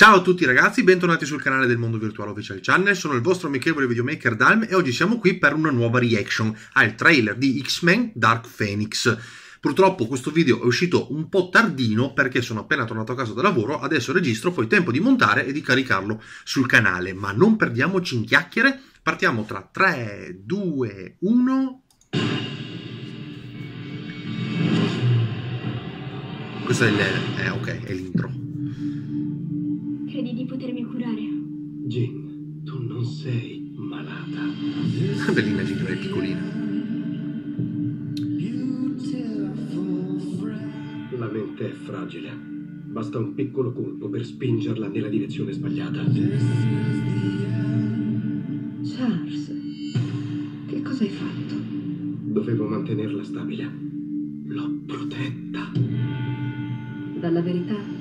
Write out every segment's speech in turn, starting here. Ciao a tutti ragazzi, bentornati sul canale del Mondo Virtuale Official Channel, sono il vostro amichevole videomaker Dalm e oggi siamo qui per una nuova reaction al trailer di X-Men Dark Phoenix. Purtroppo questo video è uscito un po' tardino perché sono appena tornato a casa da lavoro, adesso registro, poi tempo di montare e di caricarlo sul canale, ma non perdiamoci in chiacchiere, partiamo tra 3, 2, 1... Questo è è l'intro. Credi di potermi curare? Jean, tu non sei malata. Bellina Jean Grey, piccolina. La mente è fragile. Basta un piccolo colpo per spingerla nella direzione sbagliata. Charles, che cosa hai fatto? Dovevo mantenerla stabile. L'ho protetta. Dalla verità?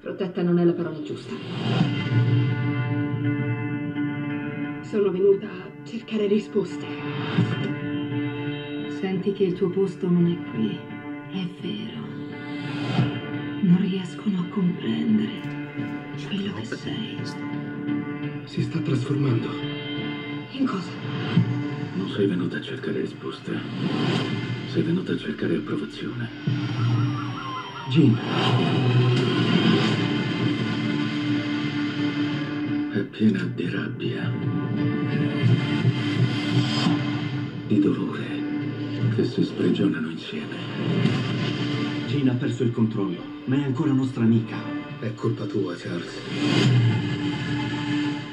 Protetta non è la parola giusta. Sono venuta a cercare risposte. Senti che il tuo posto non è qui. È vero. Non riescono a comprendere quello che sei. Si sta trasformando. In cosa? Non sei venuta a cercare risposte. Sei venuta a cercare approvazione. Jean. È piena di rabbia. Di dolore. Che si sprigionano insieme. Jean ha perso il controllo, ma è ancora nostra amica. È colpa tua, Charles.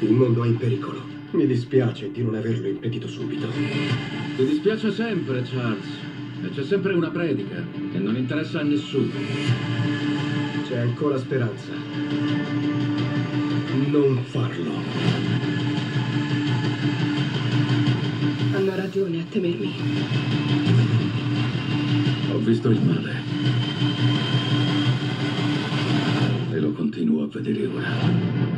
Il mondo è in pericolo. Mi dispiace di non averlo impedito subito. Ti dispiace sempre, Charles. E c'è sempre una predica che non interessa a nessuno. C'è ancora speranza. Non farlo. Hanno ragione a temermi. Ho visto il male. E lo continuo a vedere ora.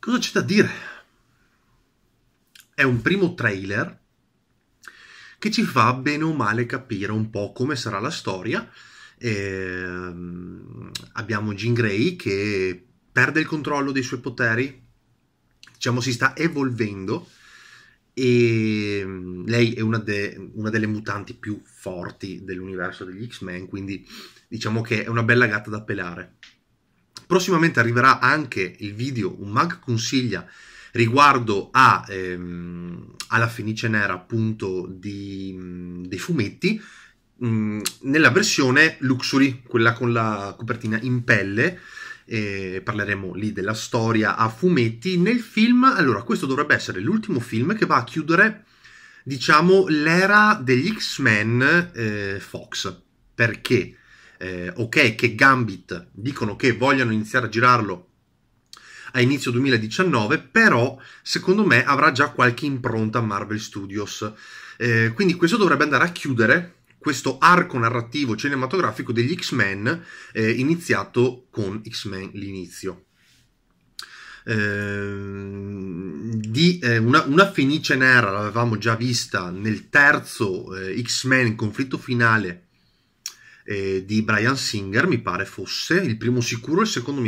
Cosa c'è da dire? È un primo trailer che ci fa bene o male capire un po' come sarà la storia. Abbiamo Jean Grey che perde il controllo dei suoi poteri, diciamo si sta evolvendo e lei è una delle mutanti più forti dell'universo degli X-Men, quindi diciamo che è una bella gatta da pelare. Prossimamente arriverà anche il video Un Mag Consiglia riguardo alla Fenice Nera appunto dei fumetti nella versione Luxury, quella con la copertina in pelle, parleremo lì della storia a fumetti. Nel film, allora questo dovrebbe essere l'ultimo film che va a chiudere diciamo l'era degli X-Men Fox, perché... ok che Gambit dicono che vogliono iniziare a girarlo a inizio 2019, però secondo me avrà già qualche impronta Marvel Studios, quindi questo dovrebbe andare a chiudere questo arco narrativo cinematografico degli X-Men iniziato con X-Men l'inizio. Una Fenice Nera l'avevamo già vista nel terzo X-Men conflitto finale di Bryan Singer, mi pare fosse il primo sicuro, il secondo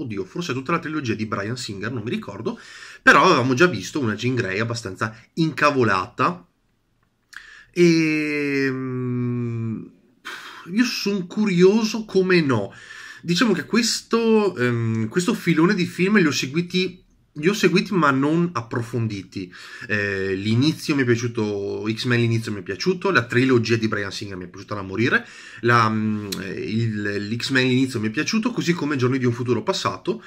oddio, forse tutta la trilogia di Bryan Singer, non mi ricordo, però avevamo già visto una Jean Grey abbastanza incavolata e io sono curioso come no. Diciamo che questo filone di film li ho seguiti ma non approfonditi. L'inizio mi è piaciuto, X-Men l'inizio mi è piaciuto, la trilogia di Bryan Singer mi è piaciuta da morire, l'X-Men l'inizio mi è piaciuto, così come Giorni di un futuro passato,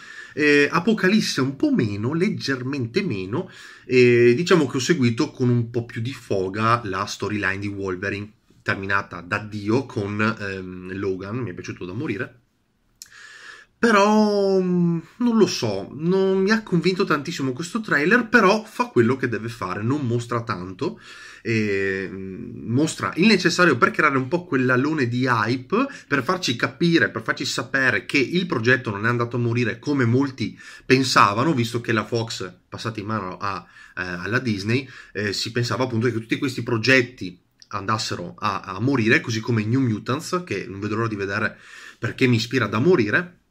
Apocalisse un po' meno, leggermente meno, diciamo che ho seguito con un po' più di foga la storyline di Wolverine, terminata da Dio con Logan, mi è piaciuto da morire. Però non lo so, non mi ha convinto tantissimo questo trailer, però fa quello che deve fare, non mostra tanto, mostra il necessario per creare un po' quell'alone di hype, per farci capire, per farci sapere che il progetto non è andato a morire come molti pensavano, visto che la Fox, passata in mano alla Disney, si pensava appunto che tutti questi progetti andassero a morire, così come New Mutants, che non vedo l'ora di vedere perché mi ispira da morire.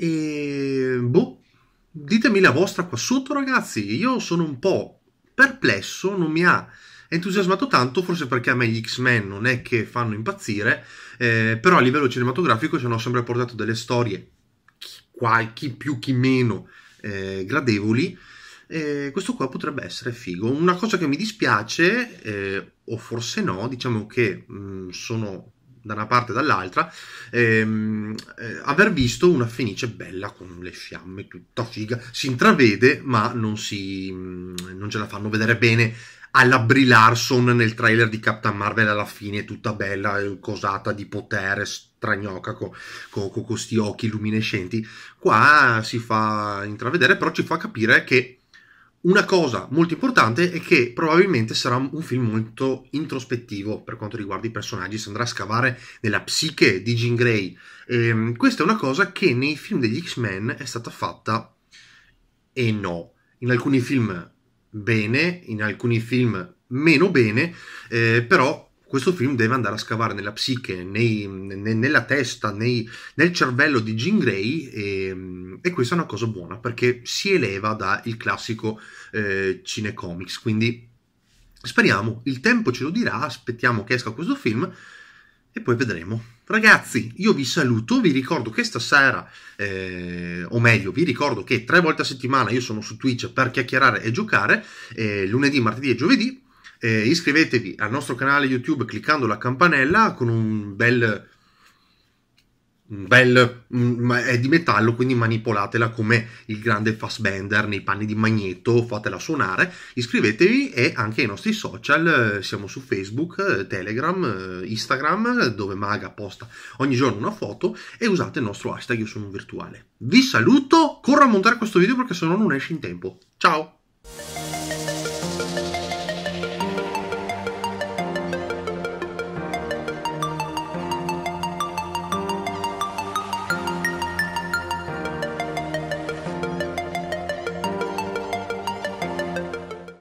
E boh, ditemi la vostra qua sotto, ragazzi. Io sono un po' perplesso, non mi ha entusiasmato tanto, forse perché a me gli X-Men non è che fanno impazzire, però a livello cinematografico ci hanno sempre portato delle storie, chi più chi meno gradevoli. Questo qua potrebbe essere figo. Una cosa che mi dispiace, o forse no, diciamo che sono da una parte e dall'altra, aver visto una Fenice bella con le fiamme, tutta figa, si intravede, ma non ce la fanno vedere bene alla Brilarson nel trailer di Captain Marvel, alla fine tutta bella, cosata di potere, stragnoca, con questi occhi luminescenti. Qua si fa intravedere, però ci fa capire che una cosa molto importante è che probabilmente sarà un film molto introspettivo per quanto riguarda i personaggi, si andrà a scavare nella psiche di Jean Grey. Questa è una cosa che nei film degli X-Men è stata fatta e no. In alcuni film bene, in alcuni film meno bene, però questo film deve andare a scavare nella psiche, nella testa, nel cervello di Jean Grey, e questa è una cosa buona perché si eleva dal classico cinecomics. Quindi speriamo, il tempo ce lo dirà, aspettiamo che esca questo film e poi vedremo. Ragazzi, io vi saluto, vi ricordo che stasera, o meglio, vi ricordo che 3 volte a settimana io sono su Twitch per chiacchierare e giocare, lunedì, martedì e giovedì. Iscrivetevi al nostro canale YouTube cliccando la campanella con è di metallo, quindi manipolatela come il grande Fassbender nei panni di Magneto, fatela suonare. Iscrivetevi e anche ai nostri social, siamo su Facebook, Telegram, Instagram, dove Maga posta ogni giorno una foto, e usate il nostro hashtag Io Sono Un Virtuale. Vi saluto, corro a montare questo video perché sennò non esce in tempo. Ciao!